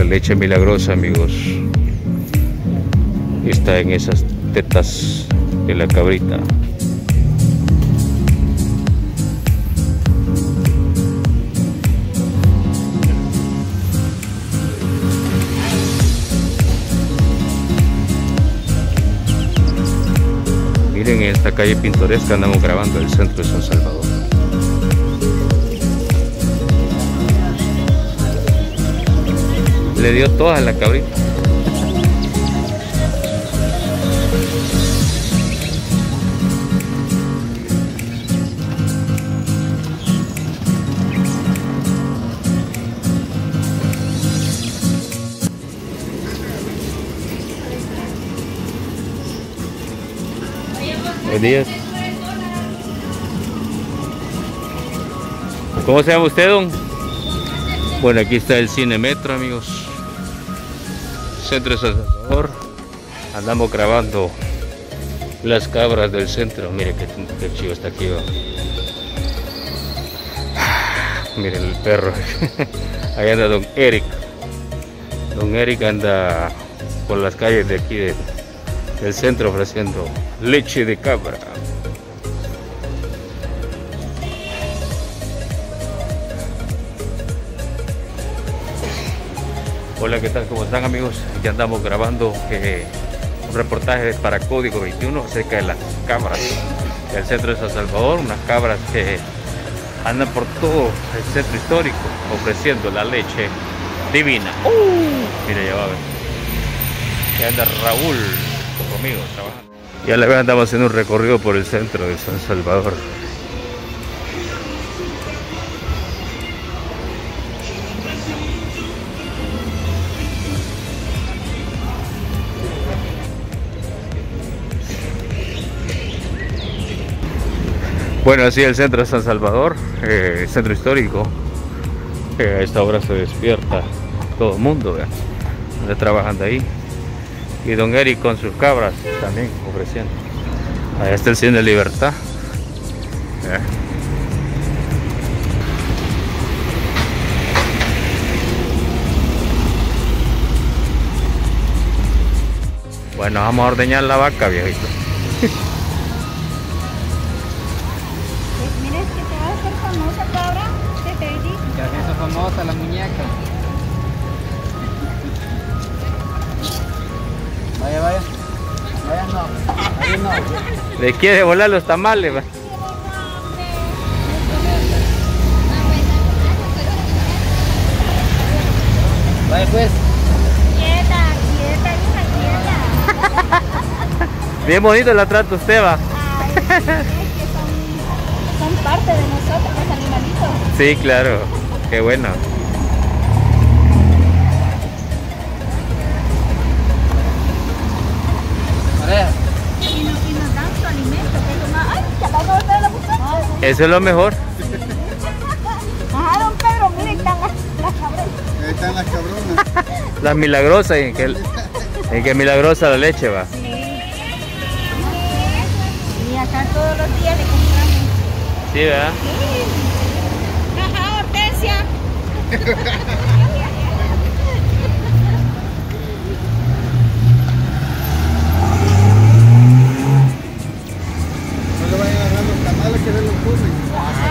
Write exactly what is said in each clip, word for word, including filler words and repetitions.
La leche milagrosa, amigos, está en esas tetas de la cabrita. Miren, en esta calle pintoresca andamos grabando el centro de San Salvador. Le dio todas a la cabrita. Buenos días. ¿Cómo se llama usted, don? Bueno, aquí está el Cine Metro, amigos. Centro de San Salvador. Andamos grabando las cabras del centro. Mire qué, qué chivo está aquí. Miren el perro. Ahí anda don Eric. Don Eric anda por las calles de aquí de, del centro ofreciendo leche de cabra. Hola, ¿qué tal? ¿Cómo están, amigos? Ya andamos grabando eh, un reportaje para Código veintiuno acerca de las cabras del centro de San Salvador. Unas cabras que andan por todo el centro histórico ofreciendo la leche divina. ¡Uh! Mira, ya va a ver. Ya anda Raúl conmigo trabajando. Ya la vez andamos haciendo un recorrido por el centro de San Salvador. Bueno, así el centro de San Salvador, eh, centro histórico. Eh, a esta hora se despierta todo el mundo, vean. Está trabajando ahí. Y don Eric con sus cabras también ofreciendo. Ahí está el Cine de Libertad. Eh. Bueno, vamos a ordeñar la vaca, viejito. Famosa la muñeca. Vaya, vaya. Vaya no. Vaya no. Le quiere volar los tamales, va. Vaya pues. Quieta, quieta, quieta. Bien bonito la trata usted, va. Ay, es que son, son parte de nosotros, los animalitos. Sí, claro. Qué bueno. Y nos dan su alimento, que es lo más. ¡Ay! ¡Ya va a volver a la muchacha! Eso es lo mejor. Ajá, don Pedro, miren, están las, las cabronas. Ahí están las cabronas. Las milagrosas, en que, en que milagrosa la leche va. Sí. Y acá todos los días le compramos. Sí, ¿verdad? Sí. No le vayan a agarrar los tamales que ven los puzzles.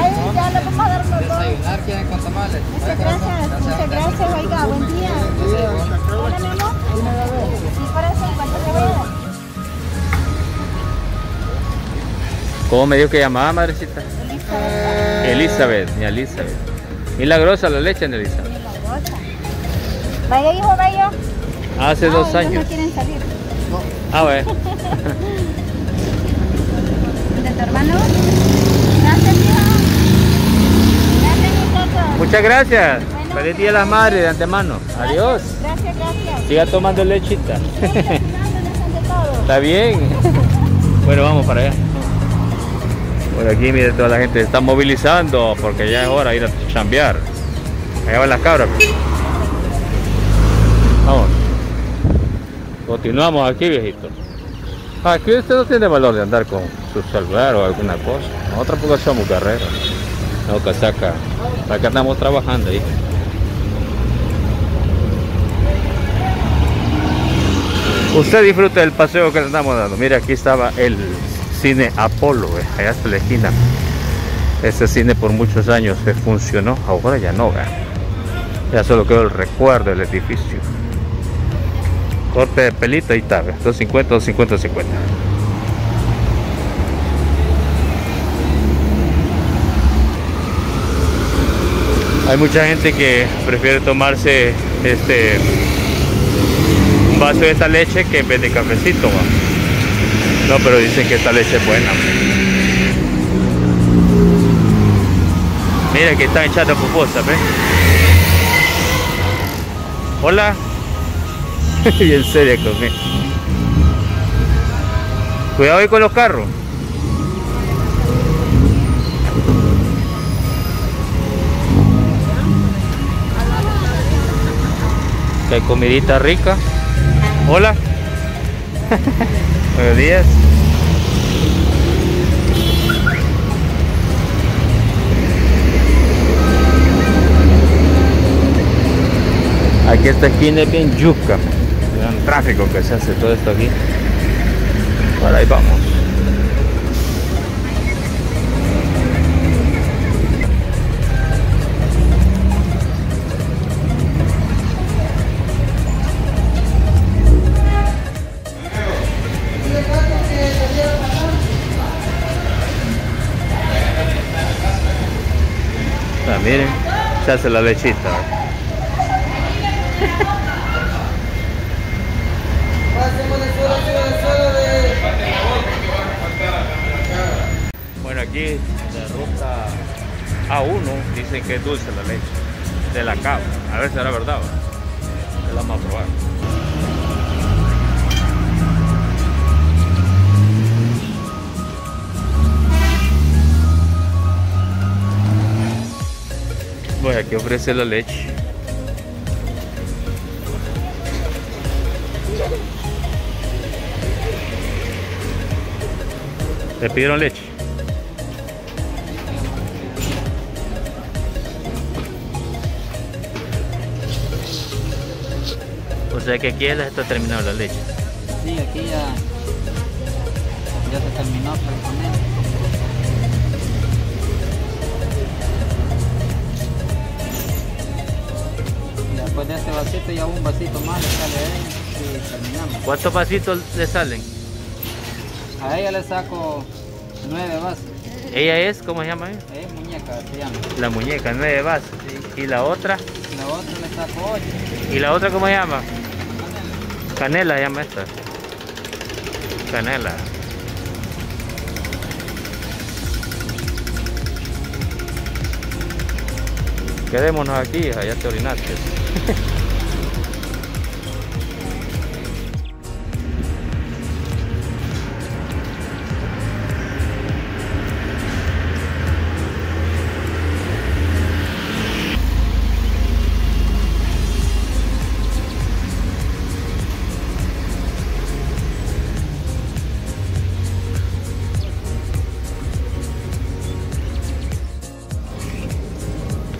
Ay, ya le vamos a dar unos dos. Desayunar, quieren con tamales. Muchas gracias, muchas gracias, oiga, buen día. Hola, mi amor. Sí, para eso, ¿cuánto te voy a dar? ¿Cómo me dijo que llamaba, madrecita? Elizabeth. Elizabeth, mi Elizabeth. Milagrosa la leche, Nelisa. Milagrosa. Vaya, hijo, vaya. Hace no, dos años. No quieren salir. No. Ah, bueno. ¿De tu hermano? Gracias, hijo. Gracias, mi coco. Muchas gracias. Bueno, feliz día a las madres de antemano. Gracias. Adiós. Gracias, gracias. Siga tomando lechita. Gracias, todo. Está bien. Bueno, vamos para allá. Por aquí, mire, toda la gente se está movilizando porque ya es hora de ir a chambear. Allá van las cabras. Vamos. Continuamos aquí, viejito. Aquí usted no tiene valor de andar con su celular o alguna cosa. Nosotros porque somos carreras. No, casaca. Acá andamos trabajando ahí. usted disfrute del paseo que le estamos dando. Mira, aquí estaba el cine Apolo, eh, allá hasta la esquina. Este cine por muchos años se funcionó, ahora ya no, eh. Ya solo quedó el recuerdo del edificio. Corte de pelita y tal, doscientos cincuenta, doscientos cincuenta, cincuenta. Hay mucha gente que prefiere tomarse este un vaso de esta leche que en vez de cafecito, ¿no? No, pero dicen que esta leche es buena. Mira que están echando pupusas, ¿ves? Hola. Bien seria conmigo. Cuidado ahí con los carros. Hay comidita rica. Hola. Buenos días. Aquí esta esquina es bien yuca. Gran tráfico que se hace todo esto aquí. Para ahí vamos. Miren, se hace la lechita. Bueno, aquí la ruta A uno dicen que es dulce la leche de la cabra. A ver si era verdad, ¿verdad? La vamos a probar. Pues aquí ofrece la leche. ¿Te pidieron leche? O sea que aquí ya está terminado la leche. Sí, aquí ya, ya se terminó prácticamente. De este vasito ya un vasito más le sale a ella y terminamos. ¿Cuántos vasitos le salen? A ella le saco nueve vasos. ¿Ella es? ¿Cómo se llama ella? Es muñeca, se llama. La muñeca, nueve vasos. Sí. ¿Y la otra? La otra le saco ocho. ¿Y la otra cómo se llama? Canela. Canela se llama esta. Canela. Quedémonos aquí, hija, ya te orinaste.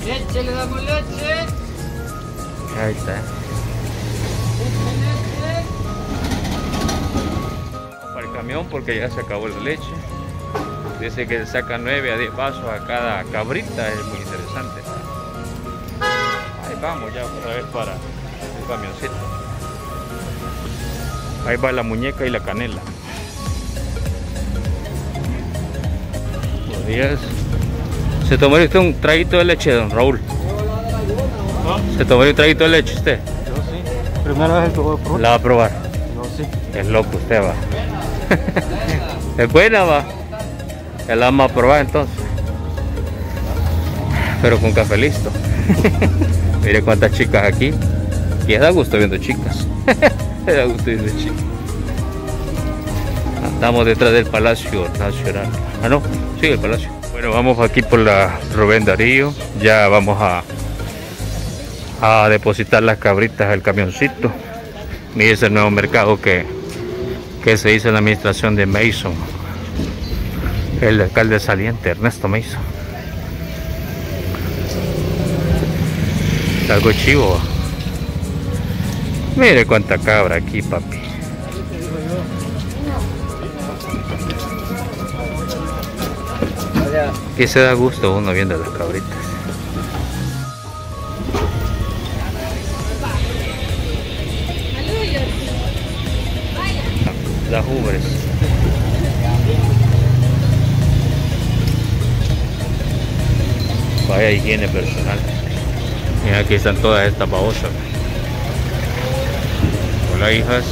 Leche, le damos leche. Ahí está. Para el camión porque ya se acabó la leche. Dice que saca nueve a diez vasos a cada cabrita, es muy interesante. Ahí vamos ya otra vez para el camioncito. Ahí va la muñeca y la canela. Buenos días. ¿Se tomó usted un traguito de leche, don Raúl? ¿Se tomó un traguito de leche usted? Yo sí. Primera vez que voy a probar. ¿La va a probar? Yo sí. Es loco usted, va. Es buena, va. Ya la vamos a probar entonces. Pero con café listo. Mire cuántas chicas aquí. Y es da gusto viendo chicas. Es da gusto viendo chicas. Andamos detrás del Palacio Nacional. Ah, no. Sí, el Palacio. Bueno, vamos aquí por la Rubén Darío. Ya vamos a, a depositar las cabritas al camioncito. Mire ese nuevo mercado que, que se hizo en la administración de Mason, el alcalde saliente, Ernesto Mason. Algo chivo. Mire cuánta cabra aquí, papi. que se da gusto uno viendo las cabritas. Las ubres. Vaya higiene personal. Y aquí están todas estas babosas. Hola, hijas.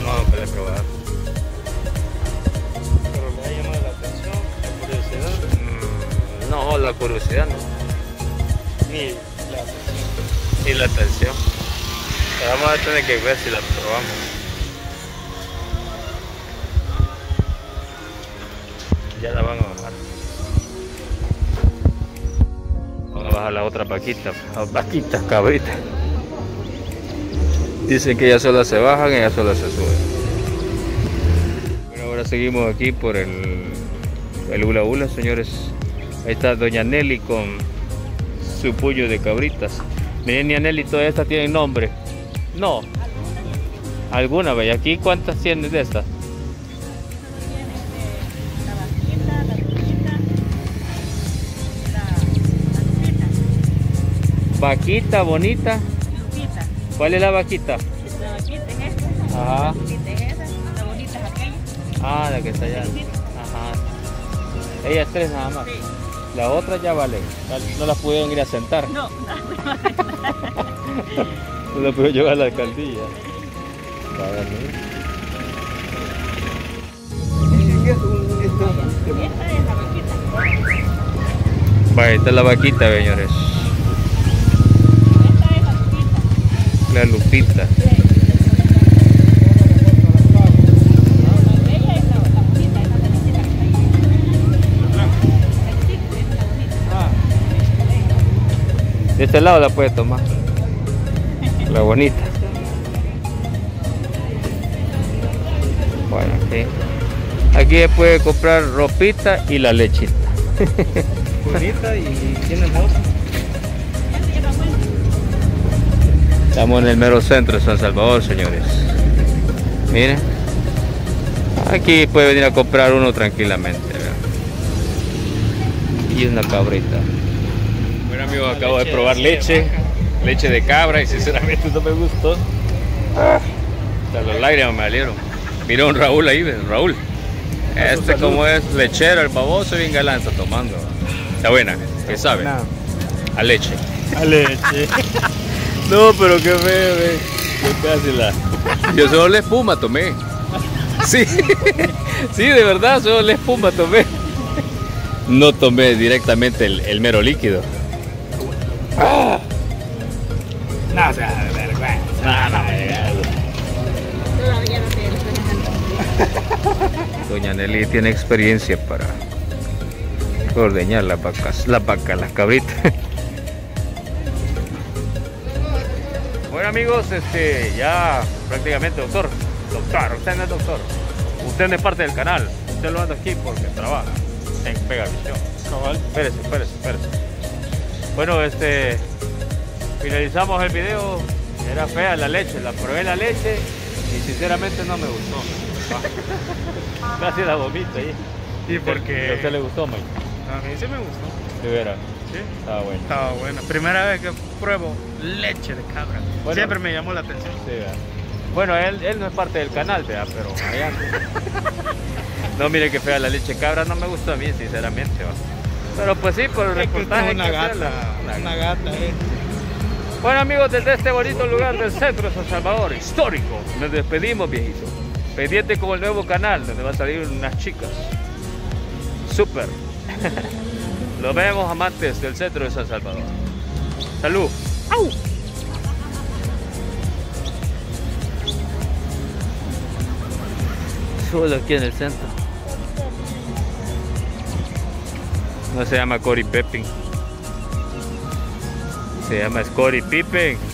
No, para probar. ¿Pero le ha llamado la atención, la curiosidad? Mm, no, la curiosidad no. Ni la atención. Ni la atención. Pero vamos a tener que ver si la probamos. Ya la van a bajar. Vamos a bajar la otra paquita. Las vaquitas, cabritas. Dicen que ya solas se bajan y ya solas se suben. Bueno, ahora seguimos aquí por el, el hula hula, señores. Ahí está doña Nelly con su puño de cabritas. Miren, doña Nelly, todas estas tienen nombre. No. Alguna vez. ¿Aquí cuántas tienen de estas? Vaquita, bonita. ¿Cuál es la vaquita? La vaquita es esta. Ajá. La vaquita es esa. La bonita es aquella. Ah, la que está allá. Ajá. Ellas tres nada más. Sí. La otra ya vale. No las pudieron ir a sentar. No. No las pudieron llevar a la alcaldía. Esta es la vaquita. Vale, esta es la vaquita, señores. La Lupita. De este lado la puede tomar. La bonita. Bueno, aquí. Aquí se puede comprar ropita y la lechita. Bonita y tiene bolsa. Estamos en el mero centro de San Salvador, señores. Miren. Aquí puede venir a comprar uno tranquilamente, ¿verdad? Y una cabrita. Bueno, amigos, acabo de probar leche. Leche de cabra y sinceramente no me gustó. Hasta los lágrimas me salieron. Mira un Raúl ahí, Raúl. Este como es lechero, el baboso bien galán está tomando. Está buena, ¿qué sabe? A leche. A leche. No, pero qué feo, eh. Yo casi la... Yo solo la espuma tomé. Sí, sí, de verdad, solo la espuma tomé. No tomé directamente el, el mero líquido. ¡Ah! No, o sea, de vergüenza. No, no, no. Todavía no te... Doña Nelly tiene experiencia para ordeñar las vacas, las vacas, las cabritas. Bueno, amigos, este, ya prácticamente, doctor, doctor, usted no es doctor, usted no es parte del canal, usted lo anda aquí porque trabaja en Pegavisión. No, vale. Espérese, espérese, espérese. Bueno, este, finalizamos el video, era fea la leche, la probé la leche y sinceramente no me gustó. Casi la vomito ahí. ¿Y por qué? ¿A usted le gustó, Mike? A mí sí me gustó. De veras. Sí. Estaba bueno. Estaba bueno. Primera vez que pruebo leche de cabra. Bueno, siempre me llamó la atención. Sí, bueno, él, él no es parte del canal, ¿verdad? Pero allá. No, mire que fea la leche de cabra, no me gusta a mí, sinceramente. ¿Verdad? Pero pues sí, por el reportaje. Una, que gata, la, la una gata. Una eh. gata. Bueno, amigos, desde este bonito lugar del centro de San Salvador, histórico, nos despedimos, viejitos. Pendiente como el nuevo canal, donde va a salir unas chicas. Súper. Nos vemos, amantes del centro de San Salvador. ¡Salud! ¡Au! Solo aquí en el centro. No se llama Cory Pepin. Se llama Scotty Pippen.